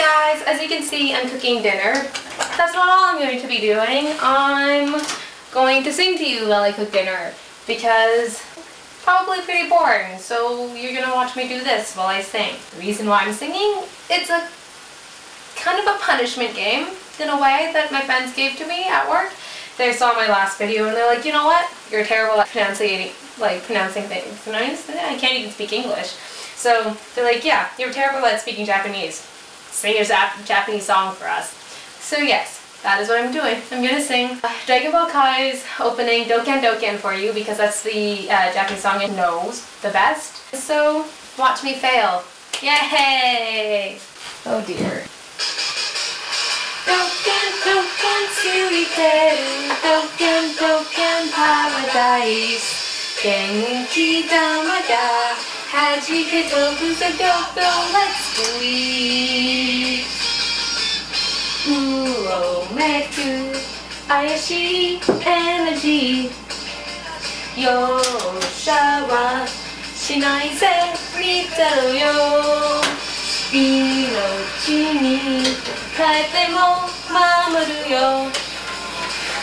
guys, as you can see, I'm cooking dinner. That's not all I'm going to be doing. I'm going to sing to you while I cook dinner because probably pretty boring, so you're gonna watch me do this while I sing. The reason why I'm singing, it's a kind of a punishment game in a way that my friends gave to me at work. They saw my last video and they're like, you know what? You're terrible at pronouncing things. And I can't even speak English. So they're like, yeah, you're terrible at speaking Japanese. Sing a Japanese song for us. So yes, that is what I'm doing. I'm gonna sing Dragon Ball Kai's opening Dokkan Dokkan for you because that's the Japanese song it knows the best. So watch me fail. Yay! Oh dear. Dokkan Dokkan suiteru Dokkan Dokkan paradise Genki dama da Hajike toku so doko let's do it. Uomeku ayashii energy Yosha wa shinai ze ritaru yo Inochi ni 変えても守るよ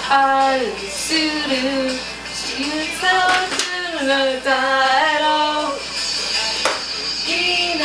愛する小さな耐えろ い